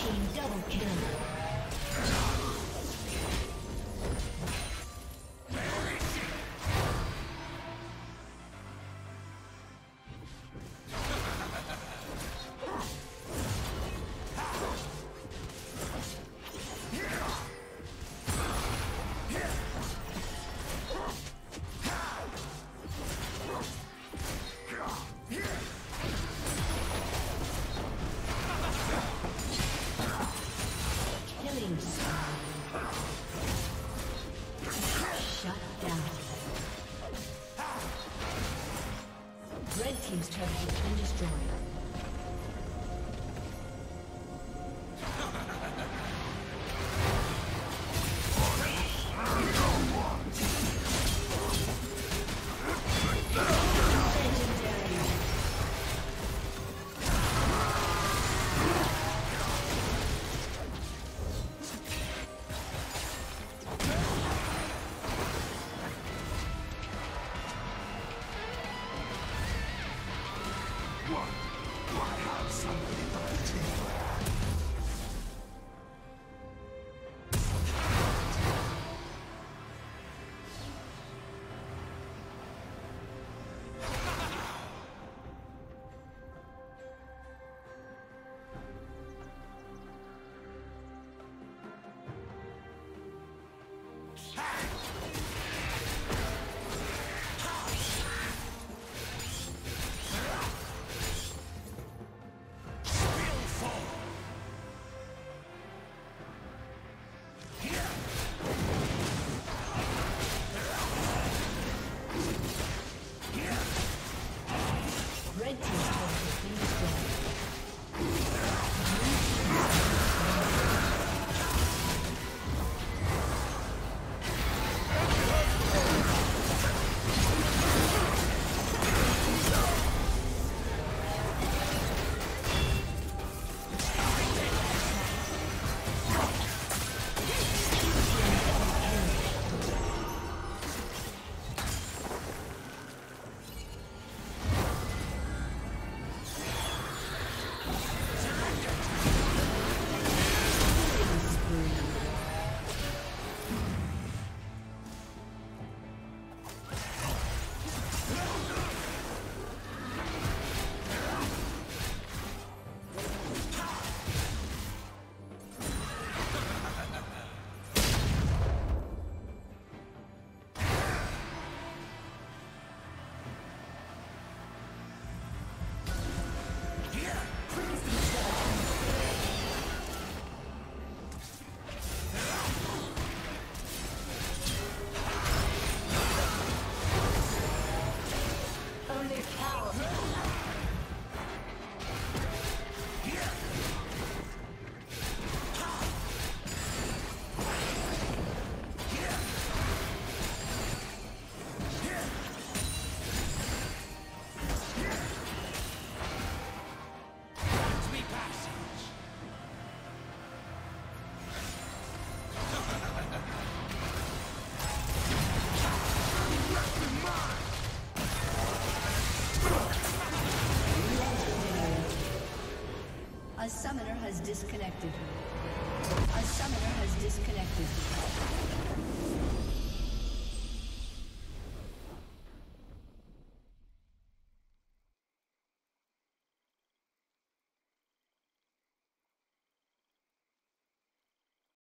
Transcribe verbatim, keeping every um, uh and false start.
team double kill. Team's turret has been destroyed. A summoner has disconnected. A summoner has disconnected.